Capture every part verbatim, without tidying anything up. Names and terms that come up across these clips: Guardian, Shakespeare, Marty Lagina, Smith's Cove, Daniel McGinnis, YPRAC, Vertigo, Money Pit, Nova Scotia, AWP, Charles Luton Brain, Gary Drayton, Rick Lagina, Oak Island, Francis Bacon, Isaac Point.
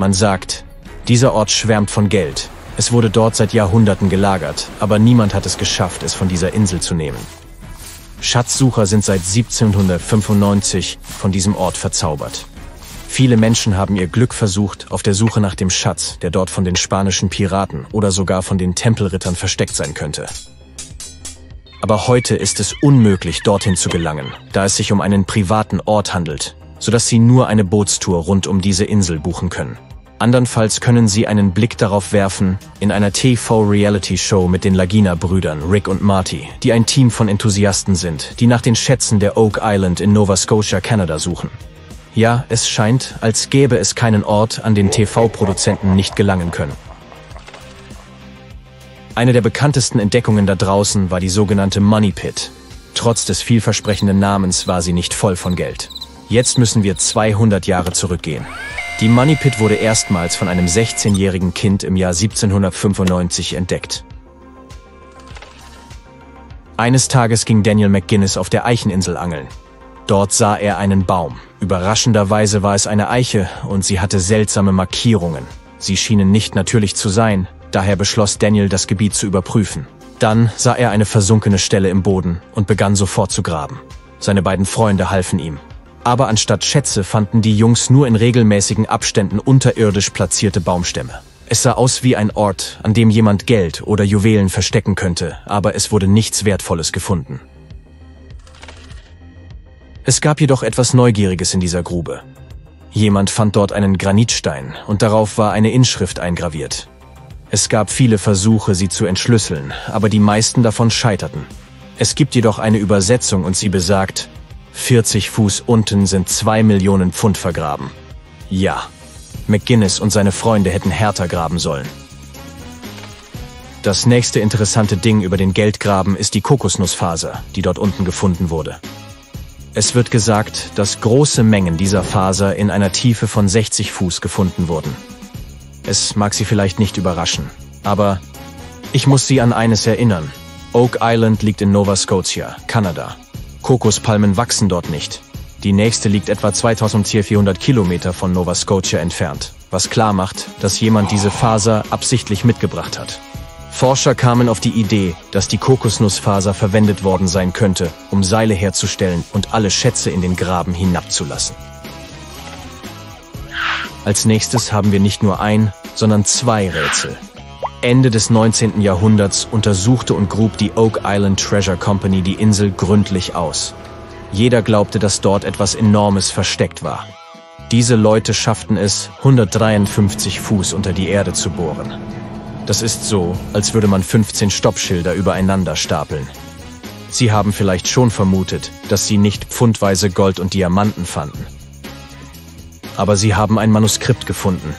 Man sagt, dieser Ort schwärmt von Geld. Es wurde dort seit Jahrhunderten gelagert, aber niemand hat es geschafft, es von dieser Insel zu nehmen. Schatzsucher sind seit siebzehnhundertfünfundneunzig von diesem Ort verzaubert. Viele Menschen haben ihr Glück versucht, auf der Suche nach dem Schatz, der dort von den spanischen Piraten oder sogar von den Tempelrittern versteckt sein könnte. Aber heute ist es unmöglich, dorthin zu gelangen, da es sich um einen privaten Ort handelt, sodass Sie nur eine Bootstour rund um diese Insel buchen können. Andernfalls können Sie einen Blick darauf werfen, in einer T V-Reality-Show mit den Lagina-Brüdern Rick und Marty, die ein Team von Enthusiasten sind, die nach den Schätzen der Oak Island in Nova Scotia, Kanada suchen. Ja, es scheint, als gäbe es keinen Ort, an den T V-Produzenten nicht gelangen können. Eine der bekanntesten Entdeckungen da draußen war die sogenannte Money Pit. Trotz des vielversprechenden Namens war sie nicht voll von Geld. Jetzt müssen wir zweihundert Jahre zurückgehen. Die Money Pit wurde erstmals von einem sechzehnjährigen Kind im Jahr siebzehnhundertfünfundneunzig entdeckt. Eines Tages ging Daniel McGinnis auf der Eicheninsel angeln. Dort sah er einen Baum. Überraschenderweise war es eine Eiche und sie hatte seltsame Markierungen. Sie schienen nicht natürlich zu sein, daher beschloss Daniel, das Gebiet zu überprüfen. Dann sah er eine versunkene Stelle im Boden und begann sofort zu graben. Seine beiden Freunde halfen ihm. Aber anstatt Schätze fanden die Jungs nur in regelmäßigen Abständen unterirdisch platzierte Baumstämme. Es sah aus wie ein Ort, an dem jemand Geld oder Juwelen verstecken könnte, aber es wurde nichts Wertvolles gefunden. Es gab jedoch etwas Neugieriges in dieser Grube. Jemand fand dort einen Granitstein und darauf war eine Inschrift eingraviert. Es gab viele Versuche, sie zu entschlüsseln, aber die meisten davon scheiterten. Es gibt jedoch eine Übersetzung und sie besagt: vierzig Fuß unten sind zwei Millionen Pfund vergraben. Ja, McGinnis und seine Freunde hätten härter graben sollen. Das nächste interessante Ding über den Geldgraben ist die Kokosnussfaser, die dort unten gefunden wurde. Es wird gesagt, dass große Mengen dieser Faser in einer Tiefe von sechzig Fuß gefunden wurden. Es mag Sie vielleicht nicht überraschen, aber ich muss Sie an eines erinnern. Oak Island liegt in Nova Scotia, Kanada. Kokospalmen wachsen dort nicht. Die nächste liegt etwa zweitausendvierhundert Kilometer von Nova Scotia entfernt, was klar macht, dass jemand diese Faser absichtlich mitgebracht hat. Forscher kamen auf die Idee, dass die Kokosnussfaser verwendet worden sein könnte, um Seile herzustellen und alle Schätze in den Graben hinabzulassen. Als nächstes haben wir nicht nur ein, sondern zwei Rätsel. Ende des neunzehnten Jahrhunderts untersuchte und grub die Oak Island Treasure Company die Insel gründlich aus. Jeder glaubte, dass dort etwas Enormes versteckt war. Diese Leute schafften es, hundertdreiundfünfzig Fuß unter die Erde zu bohren. Das ist so, als würde man fünfzehn Stoppschilder übereinander stapeln. Sie haben vielleicht schon vermutet, dass sie nicht pfundweise Gold und Diamanten fanden. Aber sie haben ein Manuskript gefunden.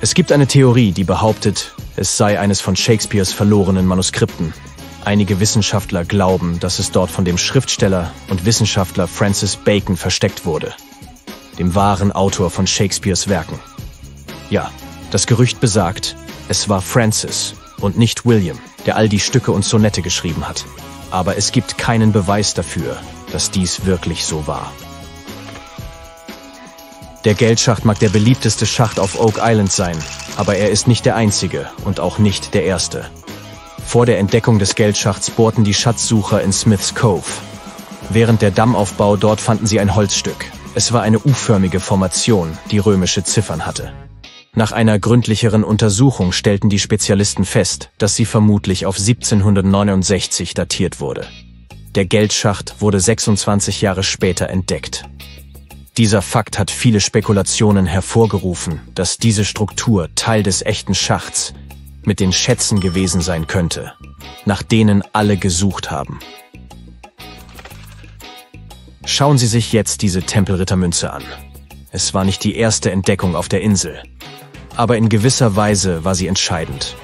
Es gibt eine Theorie, die behauptet, es sei eines von Shakespeares verlorenen Manuskripten. Einige Wissenschaftler glauben, dass es dort von dem Schriftsteller und Wissenschaftler Francis Bacon versteckt wurde, dem wahren Autor von Shakespeares Werken. Ja, das Gerücht besagt, es war Francis und nicht William, der all die Stücke und Sonette geschrieben hat. Aber es gibt keinen Beweis dafür, dass dies wirklich so war. Der Geldschacht mag der beliebteste Schacht auf Oak Island sein, aber er ist nicht der einzige und auch nicht der erste. Vor der Entdeckung des Geldschachts bohrten die Schatzsucher in Smith's Cove. Während der Dammaufbau dort fanden sie ein Holzstück. Es war eine U-förmige Formation, die römische Ziffern hatte. Nach einer gründlicheren Untersuchung stellten die Spezialisten fest, dass sie vermutlich auf siebzehnhundertneunundsechzig datiert wurde. Der Geldschacht wurde sechsundzwanzig Jahre später entdeckt. Dieser Fakt hat viele Spekulationen hervorgerufen, dass diese Struktur Teil des echten Schachts mit den Schätzen gewesen sein könnte, nach denen alle gesucht haben. Schauen Sie sich jetzt diese Tempelrittermünze an. Es war nicht die erste Entdeckung auf der Insel, aber in gewisser Weise war sie entscheidend.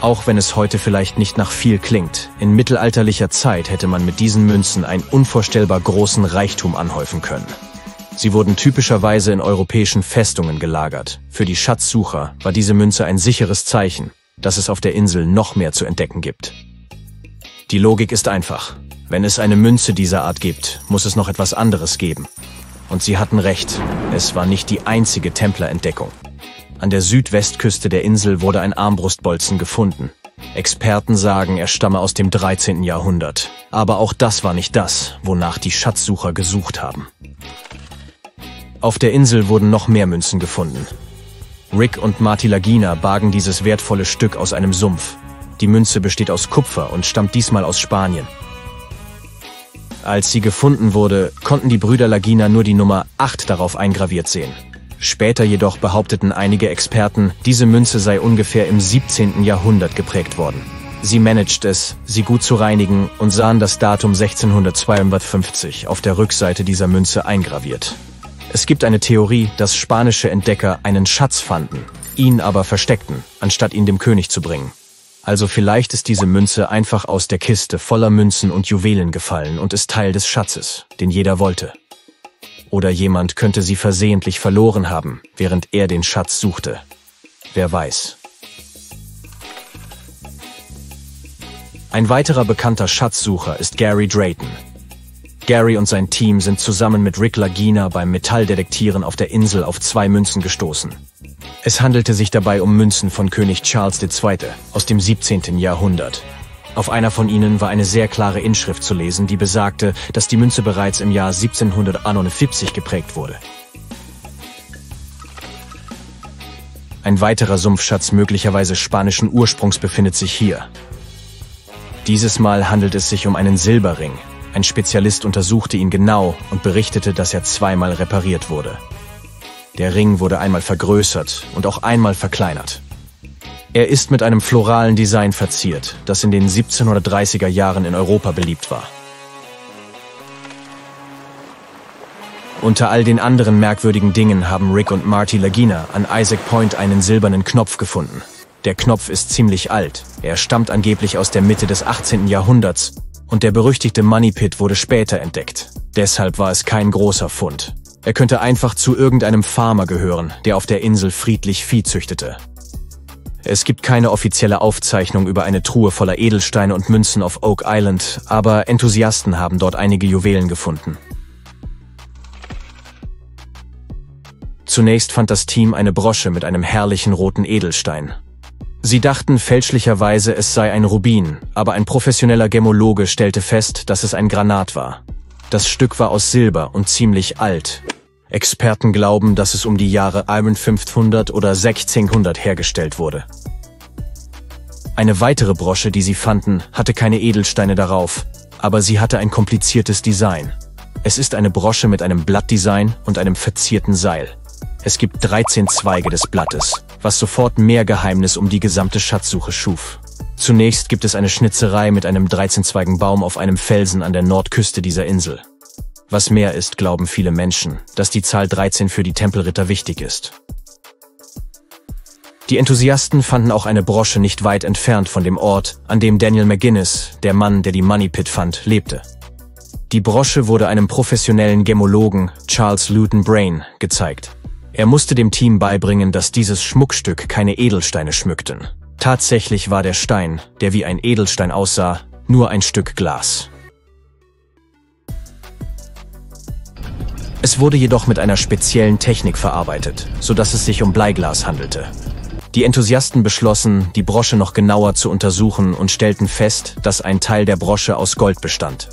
Auch wenn es heute vielleicht nicht nach viel klingt, in mittelalterlicher Zeit hätte man mit diesen Münzen einen unvorstellbar großen Reichtum anhäufen können. Sie wurden typischerweise in europäischen Festungen gelagert. Für die Schatzsucher war diese Münze ein sicheres Zeichen, dass es auf der Insel noch mehr zu entdecken gibt. Die Logik ist einfach. Wenn es eine Münze dieser Art gibt, muss es noch etwas anderes geben. Und sie hatten recht, es war nicht die einzige Templerentdeckung. An der Südwestküste der Insel wurde ein Armbrustbolzen gefunden. Experten sagen, er stamme aus dem dreizehnten Jahrhundert. Aber auch das war nicht das, wonach die Schatzsucher gesucht haben. Auf der Insel wurden noch mehr Münzen gefunden. Rick und Marty Lagina bargen dieses wertvolle Stück aus einem Sumpf. Die Münze besteht aus Kupfer und stammt diesmal aus Spanien. Als sie gefunden wurde, konnten die Brüder Lagina nur die Nummer acht darauf eingraviert sehen. Später jedoch behaupteten einige Experten, diese Münze sei ungefähr im siebzehnten Jahrhundert geprägt worden. Sie managten es, sie gut zu reinigen und sahen das Datum sechzehnhundertzweiundfünfzig auf der Rückseite dieser Münze eingraviert. Es gibt eine Theorie, dass spanische Entdecker einen Schatz fanden, ihn aber versteckten, anstatt ihn dem König zu bringen. Also vielleicht ist diese Münze einfach aus der Kiste voller Münzen und Juwelen gefallen und ist Teil des Schatzes, den jeder wollte. Oder jemand könnte sie versehentlich verloren haben, während er den Schatz suchte. Wer weiß. Ein weiterer bekannter Schatzsucher ist Gary Drayton. Gary und sein Team sind zusammen mit Rick Lagina beim Metalldetektieren auf der Insel auf zwei Münzen gestoßen. Es handelte sich dabei um Münzen von König Charles der Zweite aus dem siebzehnten Jahrhundert. Auf einer von ihnen war eine sehr klare Inschrift zu lesen, die besagte, dass die Münze bereits im Jahr siebzehnhundertneunundfünfzig geprägt wurde. Ein weiterer Sumpfschatz möglicherweise spanischen Ursprungs befindet sich hier. Dieses Mal handelt es sich um einen Silberring. Ein Spezialist untersuchte ihn genau und berichtete, dass er zweimal repariert wurde. Der Ring wurde einmal vergrößert und auch einmal verkleinert. Er ist mit einem floralen Design verziert, das in den siebzehnhundertdreißiger Jahren in Europa beliebt war. Unter all den anderen merkwürdigen Dingen haben Rick und Marty Lagina an Isaac Point einen silbernen Knopf gefunden. Der Knopf ist ziemlich alt, er stammt angeblich aus der Mitte des achtzehnten Jahrhunderts und der berüchtigte Money Pit wurde später entdeckt. Deshalb war es kein großer Fund. Er könnte einfach zu irgendeinem Farmer gehören, der auf der Insel friedlich Vieh züchtete. Es gibt keine offizielle Aufzeichnung über eine Truhe voller Edelsteine und Münzen auf Oak Island, aber Enthusiasten haben dort einige Juwelen gefunden. Zunächst fand das Team eine Brosche mit einem herrlichen roten Edelstein. Sie dachten fälschlicherweise, es sei ein Rubin, aber ein professioneller Gemmologe stellte fest, dass es ein Granat war. Das Stück war aus Silber und ziemlich alt. Experten glauben, dass es um die Jahre fünfzehnhundert oder sechzehnhundert hergestellt wurde. Eine weitere Brosche, die sie fanden, hatte keine Edelsteine darauf, aber sie hatte ein kompliziertes Design. Es ist eine Brosche mit einem Blattdesign und einem verzierten Seil. Es gibt dreizehn Zweige des Blattes, was sofort mehr Geheimnis um die gesamte Schatzsuche schuf. Zunächst gibt es eine Schnitzerei mit einem dreizehn-zweigen Baum auf einem Felsen an der Nordküste dieser Insel. Was mehr ist, glauben viele Menschen, dass die Zahl dreizehn für die Tempelritter wichtig ist. Die Enthusiasten fanden auch eine Brosche nicht weit entfernt von dem Ort, an dem Daniel McGinnis, der Mann, der die Money Pit fand, lebte. Die Brosche wurde einem professionellen Gemmologen, Charles Luton Brain, gezeigt. Er musste dem Team beibringen, dass dieses Schmuckstück keine Edelsteine schmückten. Tatsächlich war der Stein, der wie ein Edelstein aussah, nur ein Stück Glas. Es wurde jedoch mit einer speziellen Technik verarbeitet, sodass es sich um Bleiglas handelte. Die Enthusiasten beschlossen, die Brosche noch genauer zu untersuchen und stellten fest, dass ein Teil der Brosche aus Gold bestand.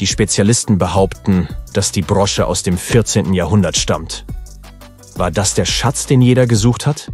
Die Spezialisten behaupten, dass die Brosche aus dem vierzehnten Jahrhundert stammt. War das der Schatz, den jeder gesucht hat?